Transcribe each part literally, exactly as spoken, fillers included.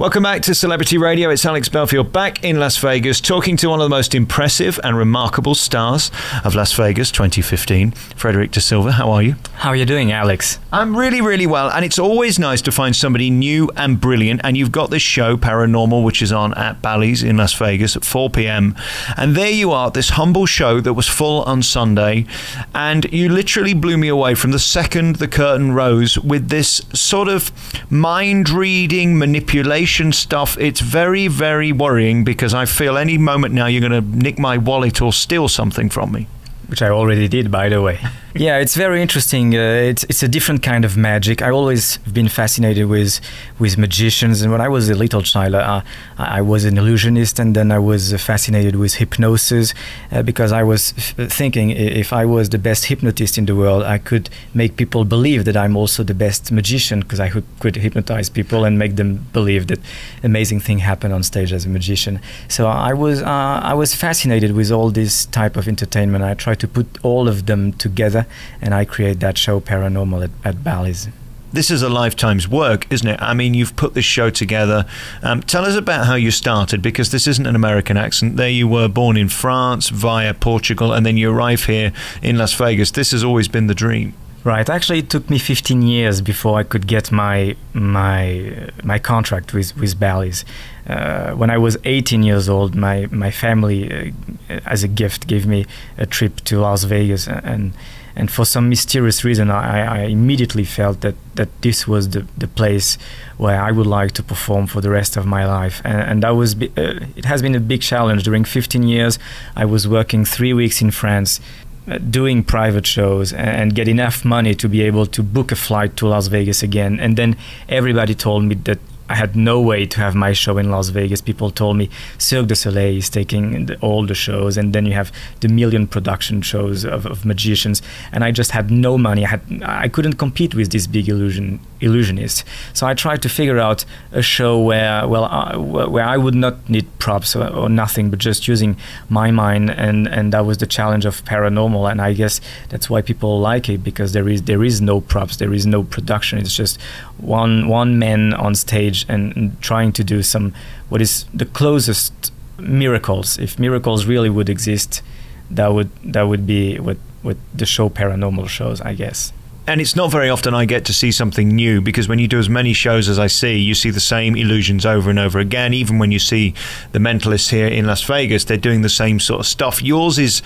Welcome back to Celebrity Radio. It's Alex Belfield back in Las Vegas talking to one of the most impressive and remarkable stars of Las Vegas twenty fifteen, Frederic Da Silva. How are you? How are you doing, Alex? I'm really, really well, and it's always nice to find somebody new and brilliant. And you've got this show, Paranormal, which is on at Bally's in Las Vegas at four p m And there you are, this humble show that was full on Sunday, and you literally blew me away from the second the curtain rose with this sort of mind-reading, manipulation stuff. It's very, very worrying because I feel any moment now you're going to nick my wallet or steal something from me. Which I already did, by the way. Yeah, it's very interesting. Uh, it's, it's a different kind of magic. I always been fascinated with with magicians, and when I was a little child, uh, I was an illusionist, and then I was fascinated with hypnosis uh, because I was f thinking if I was the best hypnotist in the world, I could make people believe that I'm also the best magician, because I could hypnotize people and make them believe that amazing thing happened on stage as a magician. So I was uh, I was fascinated with all this type of entertainment. I tried to put all of them together, and I create that show Paranormal at, at Bally's. This is a lifetime's work, isn't it? I mean, you've put this show together. Um, tell us about how you started, because this isn't an American accent. There you were, born in France via Portugal, and then you arrive here in Las Vegas. This has always been the dream. Right. Actually, it took me fifteen years before I could get my my my contract with with Bally's. Uh, when I was eighteen years old, my my family, uh, as a gift, gave me a trip to Las Vegas, and and for some mysterious reason, I, I immediately felt that that this was the the place where I would like to perform for the rest of my life, and, and that was be, uh, it has been a big challenge. During fifteen years, I was working three weeks in France, doing private shows, and get enough money to be able to book a flight to Las Vegas again. And then everybody told me that I had no way to have my show in Las Vegas. People told me Cirque du Soleil is taking the, all the shows, and then you have the million production shows of, of magicians, and I just had no money. I had I couldn't compete with these big illusion illusionists. So I tried to figure out a show where well uh, where I would not need props or, or nothing, but just using my mind, and and that was the challenge of Paranormal. And I guess that's why people like it, because there is there is no props, there is no production. It's just one one man on stage. And, and trying to do some what is the closest miracles. If miracles really would exist, that would that would be what what the show Paranormal shows, I guess. And it's not very often I get to see something new, because when you do as many shows as I see, you see the same illusions over and over again. Even when you see the mentalists here in Las Vegas, they're doing the same sort of stuff. Yours is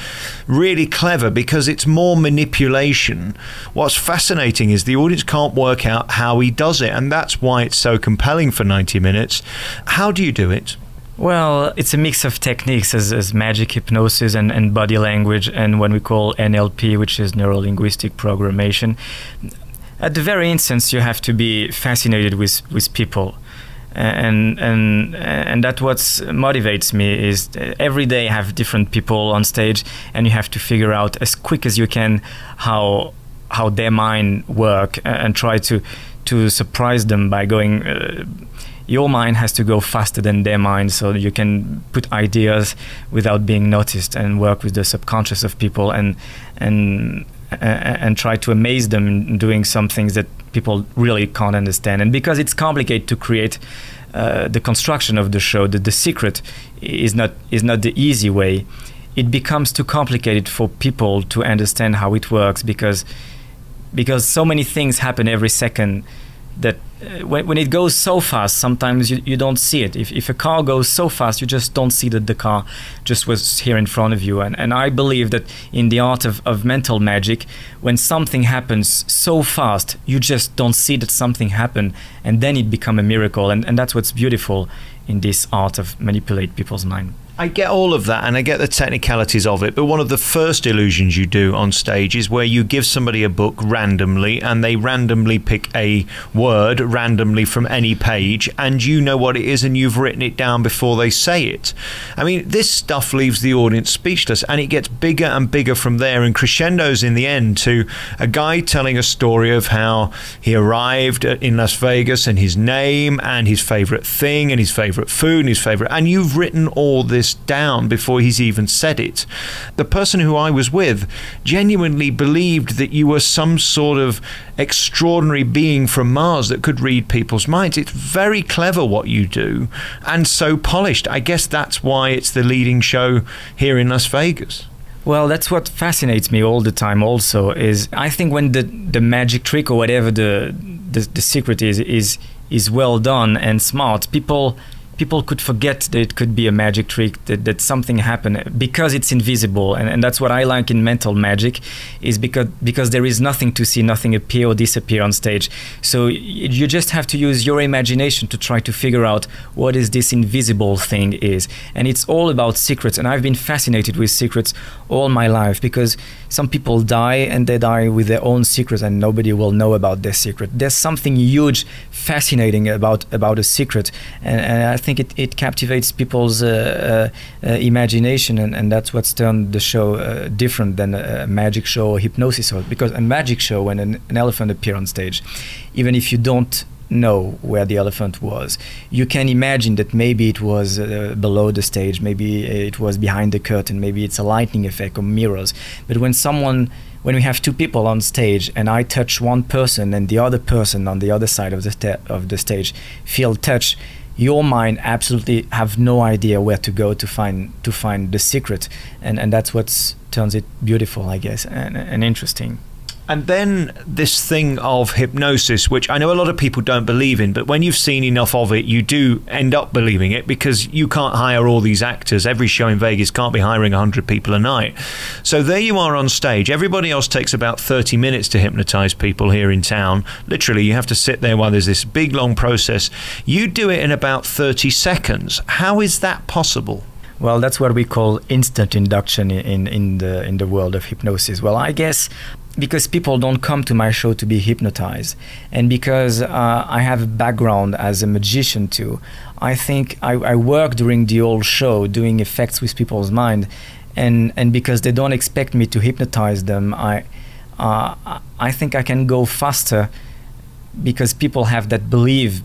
really clever because it's more manipulation. What's fascinating is the audience can't work out how he does it, and that's why it's so compelling for ninety minutes. How do you do it? Well, it's a mix of techniques as, as magic, hypnosis, and, and body language, and what we call N L P, which is neuro-linguistic programmation. At the very instance, you have to be fascinated with, with people. And, and, and that's what motivates me, is every day I have different people on stage, and you have to figure out as quick as you can how, how their mind work, and try to, to surprise them by going... Uh, your mind has to go faster than their mind, so you can put ideas without being noticed, and work with the subconscious of people, and and and try to amaze them in doing some things that people really can't understand. And because it's complicated to create uh, the construction of the show, that the secret is not is not the easy way. It becomes too complicated for people to understand how it works, because because so many things happen every second that. When, when it goes so fast, sometimes you, you don't see it. If, if a car goes so fast, you just don't see that the car just was here in front of you. And, and I believe that in the art of, of mental magic, when something happens so fast, you just don't see that something happened, and then it becomes a miracle. And, and that's what's beautiful in this art of manipulate people's mind. I get all of that, and I get the technicalities of it, but one of the first illusions you do on stage is where you give somebody a book randomly, and they randomly pick a word randomly from any page, and you know what it is, and you've written it down before they say it. I mean, this stuff leaves the audience speechless, and it gets bigger and bigger from there, and crescendos in the end to a guy telling a story of how he arrived in Las Vegas, and his name, and his favorite thing, and his favorite food, and his favorite, and you've written all this this down before he's even said it. The person who I was with genuinely believed that you were some sort of extraordinary being from Mars that could read people's minds. It's very clever what you do, and so polished. I guess that's why it's the leading show here in Las Vegas. Well, that's what fascinates me all the time also, is I think when the, the magic trick or whatever the, the, the secret is, is, is well done and smart, people, people could forget that it could be a magic trick, that, that something happened, because it's invisible. And, and that's what I like in mental magic, is because, because there is nothing to see, nothing appear or disappear on stage. So you just have to use your imagination to try to figure out what is this invisible thing is. And it's all about secrets. And I've been fascinated with secrets all my life, because some people die and they die with their own secrets and nobody will know about their secret. There's something huge, fascinating about, about a secret. And, and I I think it, it captivates people's uh, uh, uh, imagination, and, and that's what's turned the show uh, different than a, a magic show or hypnosis show. Because a magic show, when an, an elephant appears on stage, even if you don't know where the elephant was, you can imagine that maybe it was uh, below the stage, maybe it was behind the curtain, maybe it's a lightning effect or mirrors. But when someone when we have two people on stage and I touch one person and the other person on the other side of the, of the stage feel touch, your mind absolutely have no idea where to go to find to find the secret, and and that's what turns it beautiful, I guess, and, and interesting. And then this thing of hypnosis, which I know a lot of people don't believe in, but when you've seen enough of it, you do end up believing it, because you can't hire all these actors. Every show in Vegas can't be hiring a hundred people a night. So there you are on stage. Everybody else takes about thirty minutes to hypnotize people here in town. Literally, you have to sit there while there's this big, long process. You do it in about thirty seconds. How is that possible? Well, that's what we call instant induction in, in, the, in the world of hypnosis. Well, I guess... because people don't come to my show to be hypnotized, and because uh, I have a background as a magician too, I think I, I work during the whole show doing effects with people's mind, and and because they don't expect me to hypnotize them, I uh, I think I can go faster, because people have that belief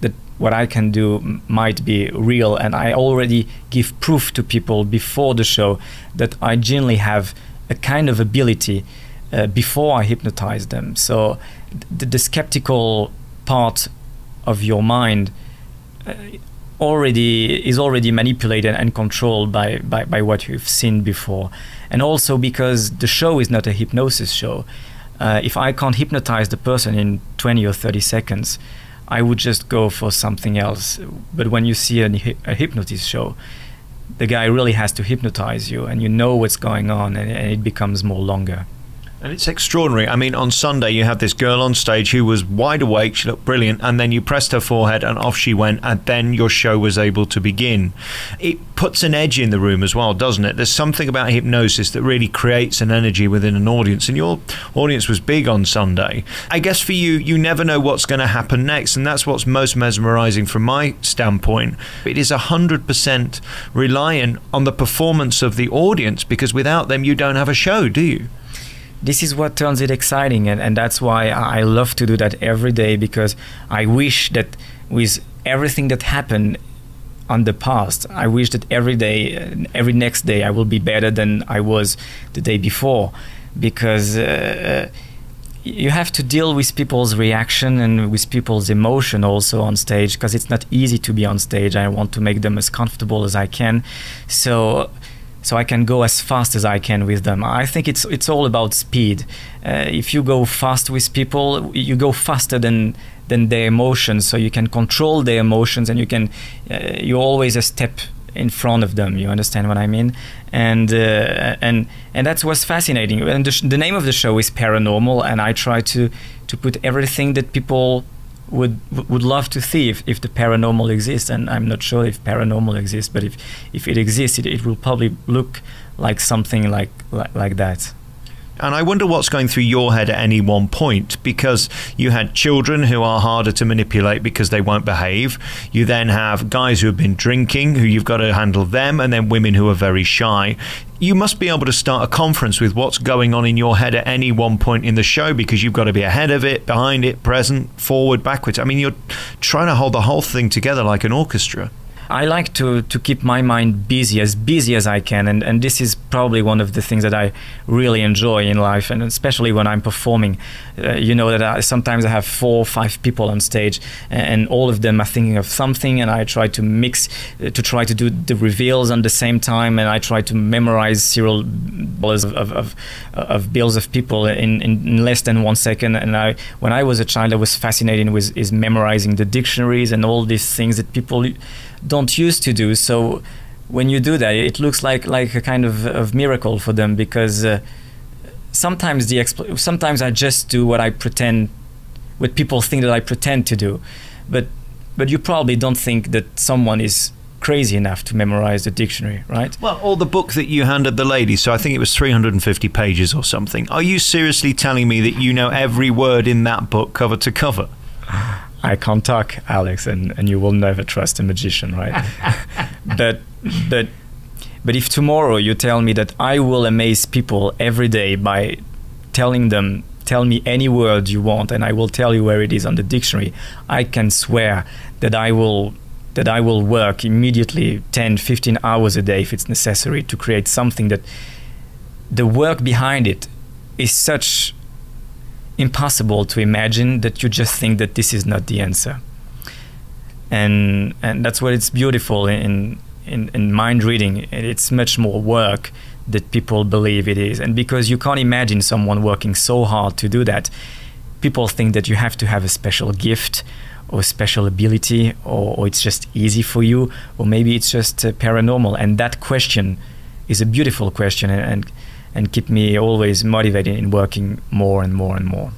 that what I can do might be real, and I already give proof to people before the show that I genuinely have a kind of ability. Uh, before I hypnotize them. So the, the skeptical part of your mind uh, already is already manipulated and controlled by, by, by what you've seen before. And also because the show is not a hypnosis show. Uh, if I can't hypnotize the person in twenty or thirty seconds, I would just go for something else. But when you see a, a hypnotist show, the guy really has to hypnotize you, and you know what's going on, and, and it becomes more longer. And it's extraordinary. I mean, on Sunday, you had this girl on stage who was wide awake. She looked brilliant. And then you pressed her forehead and off she went. And then your show was able to begin. It puts an edge in the room as well, doesn't it? There's something about hypnosis that really creates an energy within an audience. And your audience was big on Sunday. I guess for you, you never know what's going to happen next. And that's what's most mesmerizing from my standpoint. It is one hundred percent reliant on the performance of the audience, because without them, you don't have a show, do you? This is what turns it exciting, and, and that's why I love to do that every day, because I wish that with everything that happened on the past, I wish that every day, every next day, I will be better than I was the day before, because uh, you have to deal with people's reaction and with people's emotion also on stage, because it's not easy to be on stage. I want to make them as comfortable as I can. So. So I can go as fast as I can with them. I think it's it's all about speed. Uh, if you go fast with people, you go faster than than their emotions. So you can control their emotions, and you can uh, you're always a step in front of them. You understand what I mean? And uh, and and that's what's fascinating. And the, sh the name of the show is Paranormal, and I try to to put everything that people would would love to see if, if the paranormal exists. And I'm not sure if paranormal exists, but if if it exists, it, it will probably look like something like, like like that. And I wonder what's going through your head at any one point, because you had children who are harder to manipulate because they won't behave. You then have guys who have been drinking, who you've got to handle them, and then women who are very shy. You must be able to start a conference with what's going on in your head at any one point in the show, because you've got to be ahead of it, behind it, present, forward, backwards. I mean, you're trying to hold the whole thing together like an orchestra. I like to to keep my mind busy, as busy as I can, and and this is probably one of the things that I really enjoy in life, and especially when I'm performing. Uh, you know that I, sometimes I have four or five people on stage, and, and all of them are thinking of something, and I try to mix, uh, to try to do the reveals at the same time, and I try to memorize serial bills of of, of, of bills of people in, in less than one second. And I, when I was a child, I was fascinated with is memorizing the dictionaries and all these things that people don't used to do. So when you do that, it looks like like a kind of, of miracle for them, because uh, sometimes the expl sometimes I just do what I pretend, what people think that I pretend to do, but but you probably don't think that someone is crazy enough to memorize the dictionary, right? Well, or the book that you handed the lady, so I think it was three hundred fifty pages or something. Are you seriously telling me that you know every word in that book cover to cover? I can't talk, Alex, and, and you will never trust a magician, right? but, but, but if tomorrow you tell me that I will amaze people every day by telling them, tell me any word you want and I will tell you where it is on the dictionary, I can swear that I will, that I will work immediately ten, fifteen hours a day if it's necessary to create something that the work behind it is such impossible to imagine that you just think that this is not the answer. And and that's what it's beautiful in in, in mind reading. It's much more work than people believe it is. And because you can't imagine someone working so hard to do that, people think that you have to have a special gift or special ability, or, or it's just easy for you, or maybe it's just uh, paranormal. And that question is a beautiful question, and, and and keep me always motivated in working more and more and more.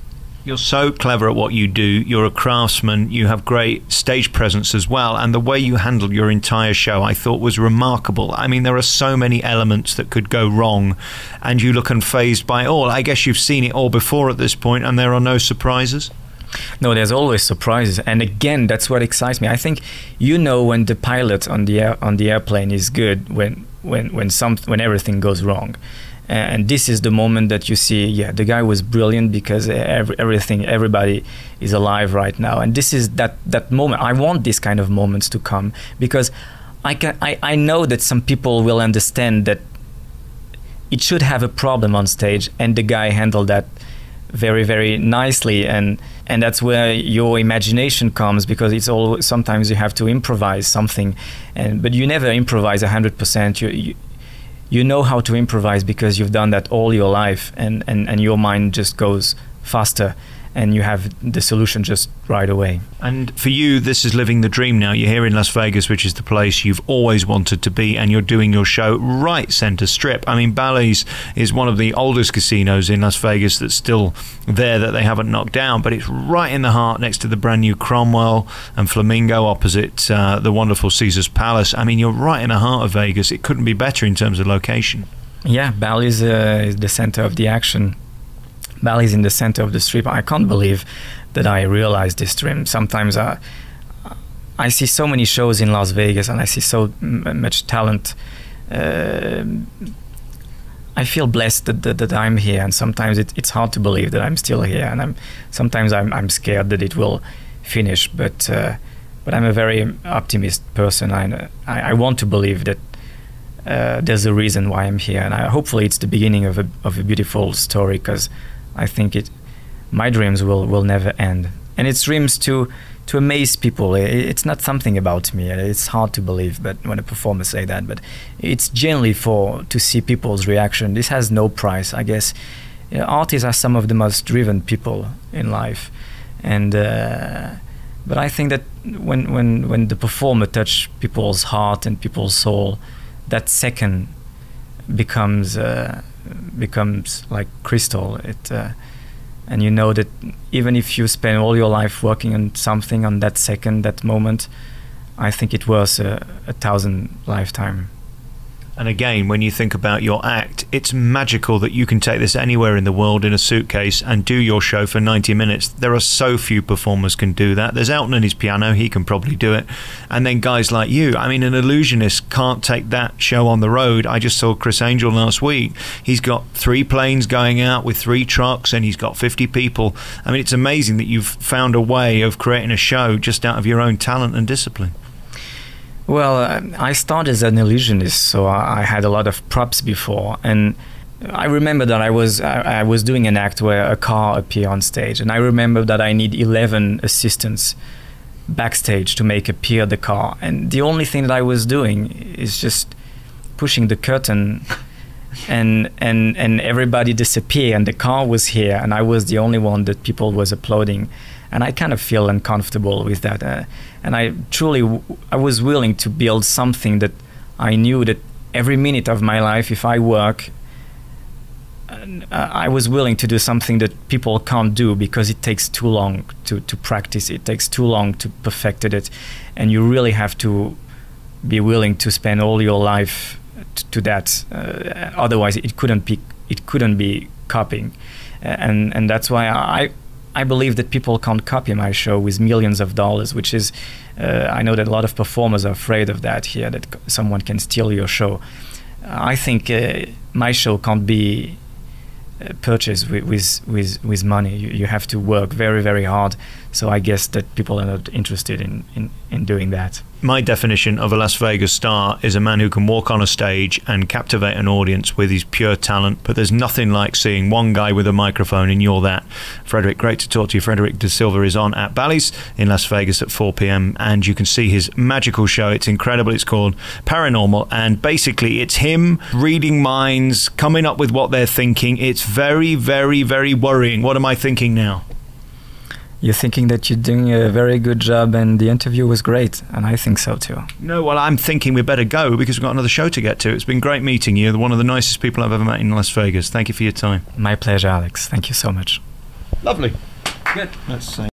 You're so clever at what you do. You're a craftsman. You have great stage presence as well. And the way you handled your entire show, I thought, was remarkable. I mean, there are so many elements that could go wrong, and you look unfazed by all. I guess you've seen it all before at this point, and there are no surprises? No, there's always surprises. And again, that's what excites me. I think you know when the pilot on the, air, on the airplane is good, when, when, when, some, when everything goes wrong. And this is the moment that you see, yeah, the guy was brilliant, because every, everything, everybody is alive right now. And this is that, that moment. I want these kind of moments to come, because I, can, I, I know that some people will understand that it should have a problem on stage, and the guy handled that very, very nicely. And, and that's where your imagination comes, because it's all, sometimes you have to improvise something, and, but you never improvise one hundred percent. You, you, You know how to improvise because you've done that all your life, and, and, and your mind just goes faster and you have the solution just right away. And for you, this is living the dream now. You're here in Las Vegas, which is the place you've always wanted to be, and you're doing your show right center strip. I mean, Bally's is one of the oldest casinos in Las Vegas that's still there that they haven't knocked down, but it's right in the heart next to the brand new Cromwell and Flamingo, opposite uh, the wonderful Caesar's Palace. I mean, you're right in the heart of Vegas. It couldn't be better in terms of location. Yeah, Bally's uh, is the center of the action. Bally's in the center of the strip. I can't believe that I realized this dream. Sometimes I, I see so many shows in Las Vegas, and I see so m much talent. Uh, I feel blessed that, that, that I'm here, and sometimes it, it's hard to believe that I'm still here. And I'm sometimes I'm, I'm scared that it will finish, but uh, but I'm a very optimist person. I I, I want to believe that uh, there's a reason why I'm here, and I, hopefully it's the beginning of a of a beautiful story, because I think it, my dreams will, will never end. And it's dreams to, to amaze people. It's not something about me. It's hard to believe, but when a performer say that, but it's generally for, to see people's reaction. This has no price, I guess. You know, artists are some of the most driven people in life. And, uh, but I think that when, when, when the performer touch people's heart and people's soul, that second becomes, uh, becomes like crystal. It uh, and you know that even if you spend all your life working on something, on that second, that moment, I think it was a, a thousand lifetime. And again, when you think about your act, it's magical that you can take this anywhere in the world in a suitcase and do your show for ninety minutes. There are so few performers can do that. There's Elton and his piano. He can probably do it. And then guys like you. I mean, an illusionist can't take that show on the road. I just saw Chris Angel last week. He's got three planes going out with three trucks, and he's got fifty people. I mean, it's amazing that you've found a way of creating a show just out of your own talent and discipline. Well, I started as an illusionist, so I had a lot of props before, and I remember that I was I, I was doing an act where a car appeared on stage, and I remember that I need eleven assistants backstage to make appear the car, and the only thing that I was doing is just pushing the curtain, and and and everybody disappeared, and the car was here, and I was the only one that people was applauding, and I kind of feel uncomfortable with that, uh, and I truly w I was willing to build something that I knew that every minute of my life, if I work, I was willing to do something that people can't do because it takes too long to, to practice. It takes too long to perfect it. And you really have to be willing to spend all your life to, to that. Uh, otherwise, it couldn't be, it couldn't be copying. And, and that's why I, I believe that people can't copy my show with millions of dollars, which is, uh, I know that a lot of performers are afraid of that here, that someone can steal your show. I think uh, my show can't be purchase with, with with with money. You, you have to work very very hard, so I guess that people are not interested in, in in doing that. My definition of a Las Vegas star is a man who can walk on a stage and captivate an audience with his pure talent, but there's nothing like seeing one guy with a microphone and you're that. Frederic, great to talk to you. Frederic Da Silva is on at Bally's in Las Vegas at four p m and you can see his magical show. It's incredible. It's called Paranormal, and basically it's him reading minds, coming up with what they're thinking. It's very, very, very worrying. What am I thinking now? You're thinking that you're doing a very good job and the interview was great, and I think so too. No, well, I'm thinking we better go because we've got another show to get to. It's been great meeting you. You're one of the nicest people I've ever met in Las Vegas. Thank you for your time. My pleasure, Alex. Thank you so much. Lovely. Good. Let's see.